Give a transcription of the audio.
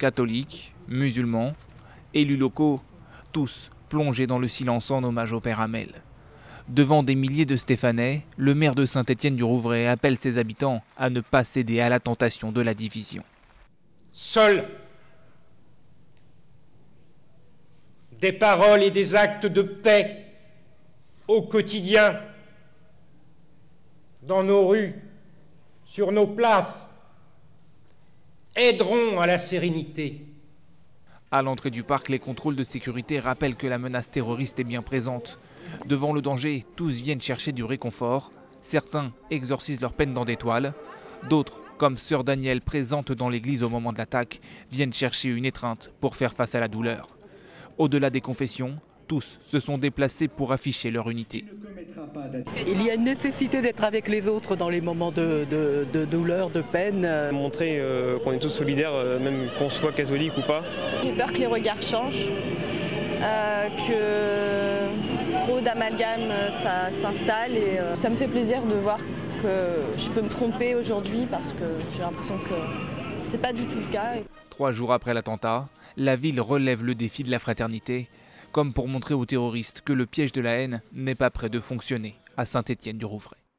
catholiques, musulmans, élus locaux, tous plongés dans le silence en hommage au Père Hamel. Devant des milliers de Stéphanais, le maire de Saint-Étienne-du-Rouvray appelle ses habitants à ne pas céder à la tentation de la division. Seuls des paroles et des actes de paix au quotidien, dans nos rues, sur nos places, aideront à la sérénité. À l'entrée du parc, les contrôles de sécurité rappellent que la menace terroriste est bien présente. Devant le danger, tous viennent chercher du réconfort. Certains exorcisent leur peine dans des toiles. D'autres, comme Sœur Danielle présente dans l'église au moment de l'attaque, viennent chercher une étreinte pour faire face à la douleur. Au-delà des confessions, tous se sont déplacés pour afficher leur unité. Il y a une nécessité d'être avec les autres dans les moments de douleur, de peine. Montrer qu'on est tous solidaires, même qu'on soit catholique ou pas. J'ai peur que les regards changent, que trop d'amalgame ça s'installe. Et ça me fait plaisir de voir que je peux me tromper aujourd'hui parce que j'ai l'impression que c'est pas du tout le cas. 3 jours après l'attentat, la ville relève le défi de la fraternité, comme pour montrer aux terroristes que le piège de la haine n'est pas près de fonctionner à Saint-Étienne-du-Rouvray.